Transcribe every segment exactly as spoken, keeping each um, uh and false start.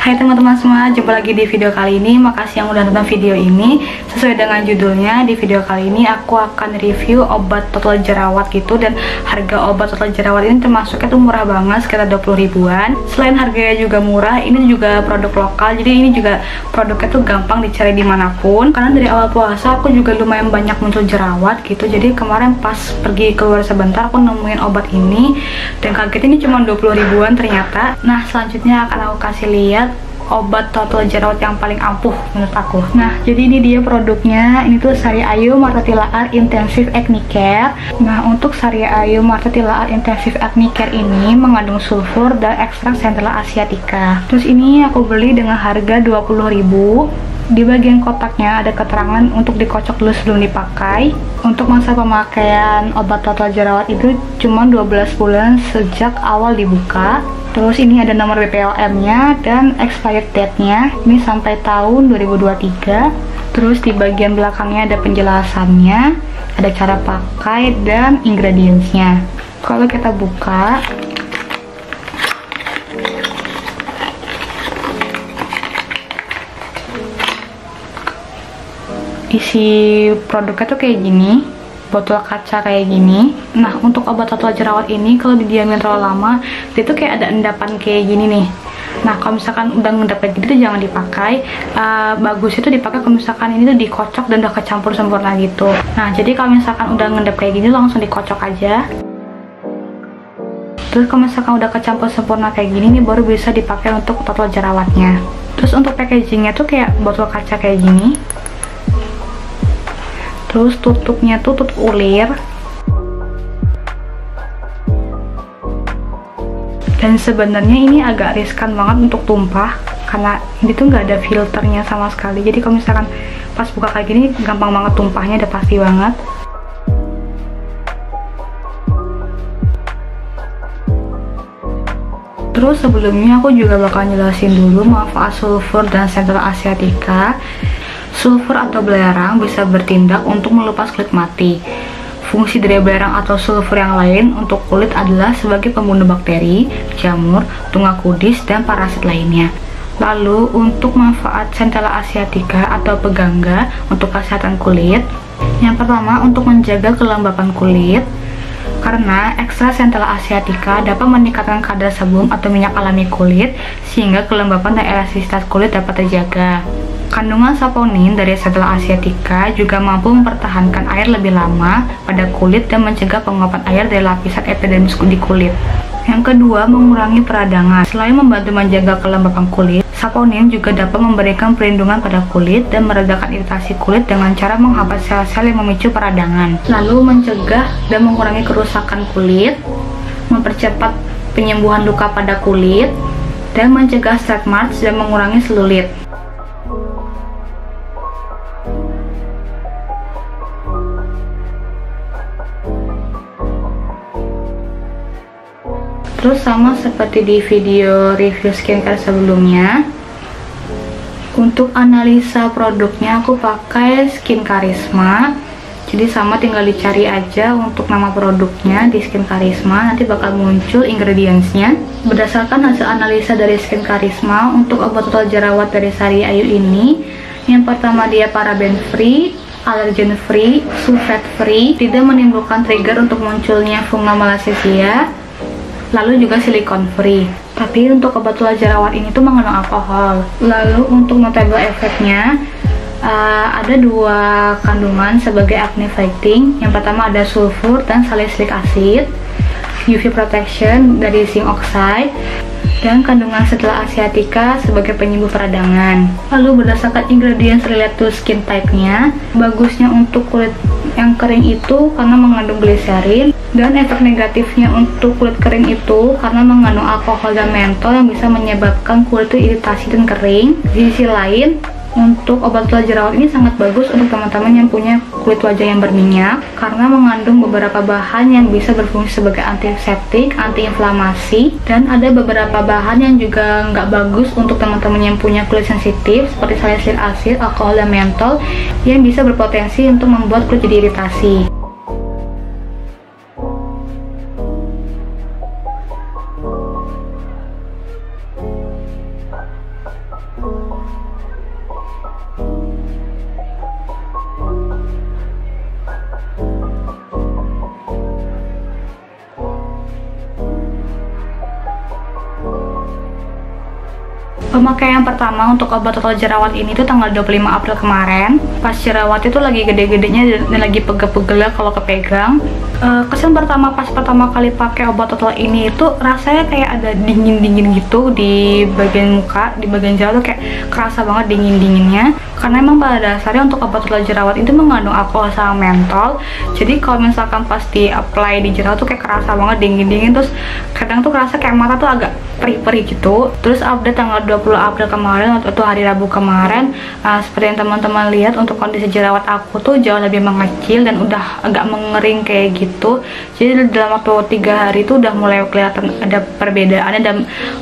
Hai teman-teman semua, jumpa lagi di video kali ini. Makasih yang udah nonton video ini. Sesuai dengan judulnya, di video kali ini aku akan review obat total jerawat gitu. Dan harga obat total jerawat ini termasuknya tuh murah banget, sekitar dua puluh ribuan. Selain harganya juga murah, ini juga produk lokal. Jadi ini juga produknya tuh gampang dicari dimanapun. Karena dari awal puasa aku juga lumayan banyak muncul jerawat gitu. Jadi kemarin pas pergi keluar sebentar aku nemuin obat ini. Dan kaget, ini cuma dua puluh ribuan ternyata. Nah selanjutnya akan aku kasih lihat obat total jerawat yang paling ampuh menurut aku. Nah, jadi ini dia produknya. Ini tuh Sariayu Martha Tilaar Intensive Acne Care. Nah, untuk Sariayu Martha Tilaar Intensive Acne Care ini mengandung sulfur dan ekstrak Centella asiatica. Terus ini aku beli dengan harga dua puluh ribu. Di bagian kotaknya ada keterangan untuk dikocok dulu sebelum dipakai. Untuk masa pemakaian obat total jerawat itu cuma dua belas bulan sejak awal dibuka. Terus ini ada nomor B P O M-nya dan expired date-nya. Ini sampai tahun dua ribu dua puluh tiga. Terus di bagian belakangnya ada penjelasannya, ada cara pakai dan ingredients-nya. Kalau kita buka, isi produknya tuh kayak gini, botol kaca kayak gini. Nah, untuk obat total jerawat ini kalau didiamin terlalu lama, dia tuh kayak ada endapan kayak gini nih. Nah, kalau misalkan udah ngendap kayak gitu jangan dipakai. Uh, bagus itu dipakai kalau misalkan ini tuh dikocok dan udah kecampur sempurna gitu. Nah, jadi kalau misalkan udah ngendap kayak gini langsung dikocok aja. Terus kalau misalkan udah kecampur sempurna kayak gini nih baru bisa dipakai untuk total jerawatnya. Terus untuk packagingnya tuh kayak botol kaca kayak gini. Terus tutupnya tuh tutup ulir. Dan sebenarnya ini agak riskan banget untuk tumpah karena ini tuh nggak ada filternya sama sekali. Jadi kalau misalkan pas buka kayak gini gampang banget tumpahnya, udah pasti banget. Terus sebelumnya aku juga bakal jelasin dulu manfaat sulfur dan Centella asiatica. Sulfur atau belerang bisa bertindak untuk melupas kulit mati. Fungsi dari belerang atau sulfur yang lain untuk kulit adalah sebagai pembunuh bakteri, jamur, tungak kudis, dan parasit lainnya. Lalu untuk manfaat Centella asiatica atau pegangga untuk kesehatan kulit, yang pertama untuk menjaga kelembapan kulit. Karena ekstra Centella asiatica dapat meningkatkan kadar sebum atau minyak alami kulit sehingga kelembapan dan elastisitas kulit dapat terjaga. Kandungan saponin dari Centella asiatica juga mampu mempertahankan air lebih lama pada kulit dan mencegah penguapan air dari lapisan epidermis di kulit. Yang kedua, mengurangi peradangan. Selain membantu menjaga kelembapan kulit, saponin juga dapat memberikan perlindungan pada kulit dan meredakan iritasi kulit dengan cara menghambat sel-sel yang memicu peradangan. Lalu mencegah dan mengurangi kerusakan kulit, mempercepat penyembuhan luka pada kulit, dan mencegah stretch marks dan mengurangi selulit. Terus sama seperti di video review skincare sebelumnya, untuk analisa produknya aku pakai SkinCarisma. Jadi sama, tinggal dicari aja untuk nama produknya di SkinCarisma, nanti bakal muncul ingredients-nya. Berdasarkan hasil analisa dari SkinCarisma, untuk obat total jerawat dari Sariayu ini, yang pertama dia paraben free, allergen free, sulfat free, tidak menimbulkan trigger untuk munculnya funga malassezia. Lalu juga silikon free. Tapi untuk obat total jerawat ini tuh mengandung alkohol. Lalu untuk notable efeknya uh, ada dua kandungan sebagai acne fighting. Yang pertama ada sulfur dan salicylic acid, U V protection dari zinc oxide, dan kandungan Centella asiatica sebagai penyembuh peradangan. Lalu berdasarkan ingredients related to skin type-nya, bagusnya untuk kulit yang kering itu karena mengandung gliserin. Dan efek negatifnya untuk kulit kering itu karena mengandung alkohol dan mentol yang bisa menyebabkan kulit itu iritasi dan kering. Di sisi lain, untuk obat total jerawat ini sangat bagus untuk teman-teman yang punya kulit wajah yang berminyak karena mengandung beberapa bahan yang bisa berfungsi sebagai antiseptik, antiinflamasi, dan ada beberapa bahan yang juga nggak bagus untuk teman-teman yang punya kulit sensitif seperti salicylic acid, alkohol, dan mentol yang bisa berpotensi untuk membuat kulit jadi iritasi. Pemakaian pertama untuk obat total jerawat ini tuh tanggal dua puluh lima April kemarin. Pas jerawat itu lagi gede-gedenya dan lagi pegel-pegelnya kalau kepegang. Uh, kesan pertama pas pertama kali pakai obat total ini itu rasanya kayak ada dingin-dingin gitu di bagian muka, di bagian jerawat tuh kayak kerasa banget dingin-dinginnya. Karena emang pada dasarnya untuk obat total jerawat itu mengandung alkohol sama mentol. Jadi kalau misalkan pas di apply di jerawat tuh kayak kerasa banget dingin-dingin, terus kadang tuh kerasa kayak mata tuh agak perih-perih gitu. Terus update tanggal dua puluh April kemarin atau hari Rabu kemarin, uh, seperti yang teman-teman lihat untuk kondisi jerawat aku tuh jauh lebih mengecil dan udah agak mengering kayak gitu. Jadi dalam waktu tiga hari itu udah mulai kelihatan ada perbedaannya dan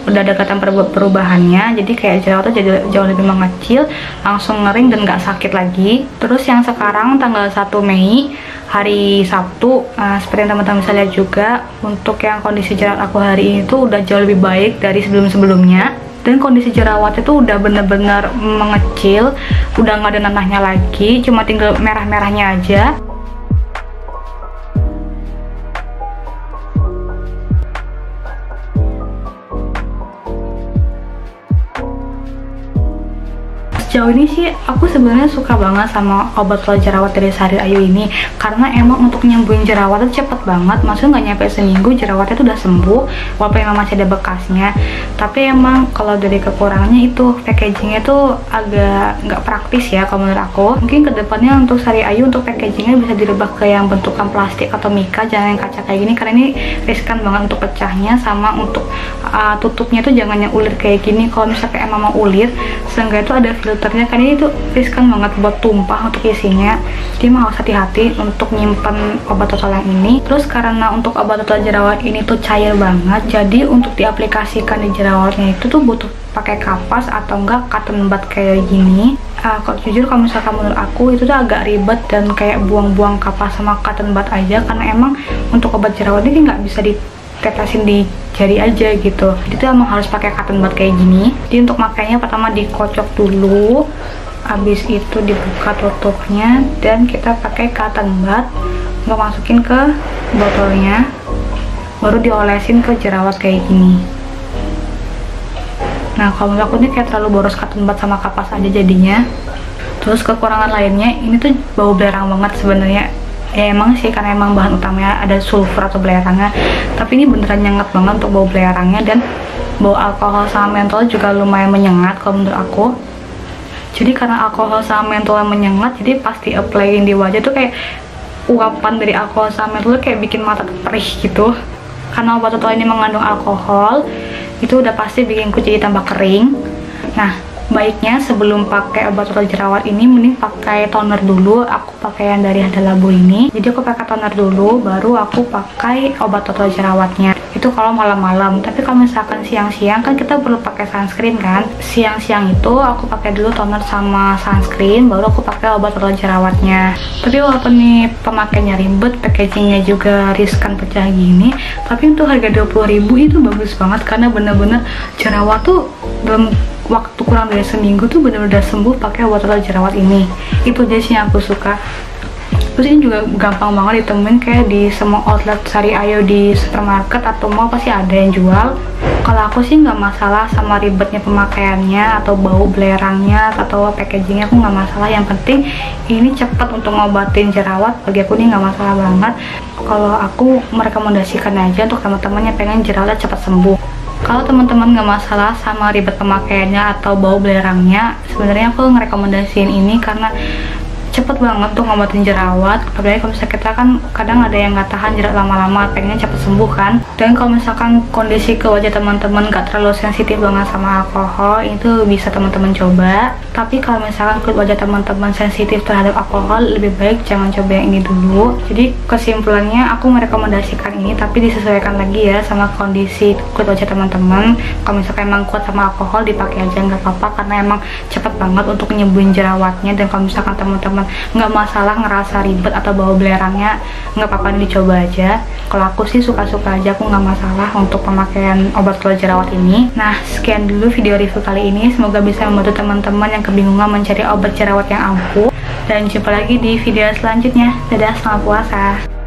udah ada kelihatan perubahannya. Jadi kayak jerawatnya jadi jauh lebih mengecil, langsung ngering dan nggak sakit lagi. Terus yang sekarang tanggal satu Mei hari Sabtu, uh, seperti yang teman-teman bisa lihat juga untuk yang kondisi jerawat aku hari ini tuh udah jauh lebih baik dari sebelum-sebelumnya. Dan kondisi jerawatnya tuh udah bener-bener mengecil, udah nggak ada nanahnya lagi, cuma tinggal merah-merahnya aja. Jauh ini sih aku sebenarnya suka banget sama obat total jerawat dari Sariayu ini, karena emang untuk nyembuhin jerawat itu cepet banget, maksudnya nggak nyampe seminggu jerawatnya tuh udah sembuh walaupun emang masih ada bekasnya. Tapi emang kalau dari kekurangannya itu packagingnya tuh agak nggak praktis ya kalau menurut aku. Mungkin kedepannya untuk Sariayu untuk packagingnya bisa dirubah ke yang bentukan plastik atau mika, jangan yang kaca kayak gini karena ini riskan banget untuk pecahnya, sama untuk uh, tutupnya tuh jangan yang ulir kayak gini. Kalau misalnya emang mau ulir seenggaknya itu ada filter, karena ini tuh riskan banget buat tumpah untuk isinya. Jadi mau hati-hati untuk nyimpen obat total yang ini. Terus karena untuk obat total jerawat ini tuh cair banget, jadi untuk diaplikasikan di jerawatnya itu tuh butuh pakai kapas atau enggak cotton bud kayak gini. Uh, kalau jujur kalau misalkan menurut aku itu tuh agak ribet dan kayak buang-buang kapas sama cotton bud aja, karena emang untuk obat jerawat ini nggak bisa di tetesin di jari aja gitu. Jadi tuh emang harus pakai cotton bud kayak gini. Jadi untuk makainya pertama dikocok dulu, habis itu dibuka tutupnya dan kita pakai cotton bud untuk masukin ke botolnya, baru diolesin ke jerawat kayak gini. Nah kalau menurut aku ini kayak terlalu boros cotton bud sama kapas aja jadinya. Terus kekurangan lainnya ini tuh bau belerang banget sebenarnya. Ya emang sih, karena emang bahan utamanya ada sulfur atau belerangnya, tapi ini beneran nyengat banget untuk bau belerangnya, dan bau alkohol sama mentol juga lumayan menyengat kalau menurut aku. Jadi karena alkohol sama mentol yang menyengat, jadi pasti apply-in di wajah tuh kayak uapan dari alkohol sama mentol kayak bikin mata perih gitu. Karena obat total ini mengandung alkohol, itu udah pasti bikin kulit jadi tambah kering. Nah baiknya sebelum pakai obat total jerawat ini mending pakai toner dulu. Aku pakai yang dari Hada Labu ini. Jadi aku pakai toner dulu, baru aku pakai obat total jerawatnya. Itu kalau malam-malam. Tapi kalau misalkan siang-siang kan kita perlu pakai sunscreen kan. Siang-siang itu aku pakai dulu toner sama sunscreen, baru aku pakai obat total jerawatnya. Tapi walaupun nih pemakaiannya ribet, packagingnya juga riskan pecah gini, tapi untuk harga dua puluh ribu itu bagus banget, karena bener-bener jerawat tuh belum waktu kurang dari seminggu tuh bener-bener sembuh pakai obat total jerawat ini. Itu aja sih yang aku suka. Terus ini juga gampang banget ditemuin kayak di semua outlet Sariayu di supermarket atau mall pasti ada yang jual. Kalau aku sih nggak masalah sama ribetnya pemakaiannya atau bau belerangnya atau packagingnya, aku nggak masalah. Yang penting ini cepat untuk ngobatin jerawat, bagi aku ini nggak masalah banget. Kalau aku merekomendasikan aja untuk teman-teman yang pengen jerawatnya cepat sembuh. Kalau teman-teman nggak masalah sama ribet pemakaiannya atau bau belerangnya, sebenarnya aku ngerekomendasiin ini karena cepet banget tuh ngobatin jerawat. Apalagi kalau misalnya kita kan kadang ada yang nggak tahan jerawat lama-lama, pengennya cepet sembuh kan. Dan kalau misalkan kondisi ke wajah teman-teman nggak terlalu sensitif banget sama alkohol, itu bisa teman-teman coba. Tapi kalau misalkan kulit wajah teman-teman sensitif terhadap alkohol, lebih baik jangan coba yang ini dulu. Jadi kesimpulannya aku merekomendasikan ini, tapi disesuaikan lagi ya sama kondisi kulit wajah teman-teman. Kalau misalkan emang kuat sama alkohol, dipakai aja nggak apa-apa, karena emang cepet banget untuk nyembuhin jerawatnya. Dan kalau misalkan teman-teman nggak masalah ngerasa ribet atau bau belerangnya, nggak apa-apa, dicoba aja. Kalau aku sih suka-suka aja, aku nggak masalah untuk pemakaian obat total jerawat ini. Nah sekian dulu video review kali ini, semoga bisa membantu teman-teman yang kebingungan mencari obat jerawat yang ampuh, dan jumpa lagi di video selanjutnya. Dadah, selamat puasa.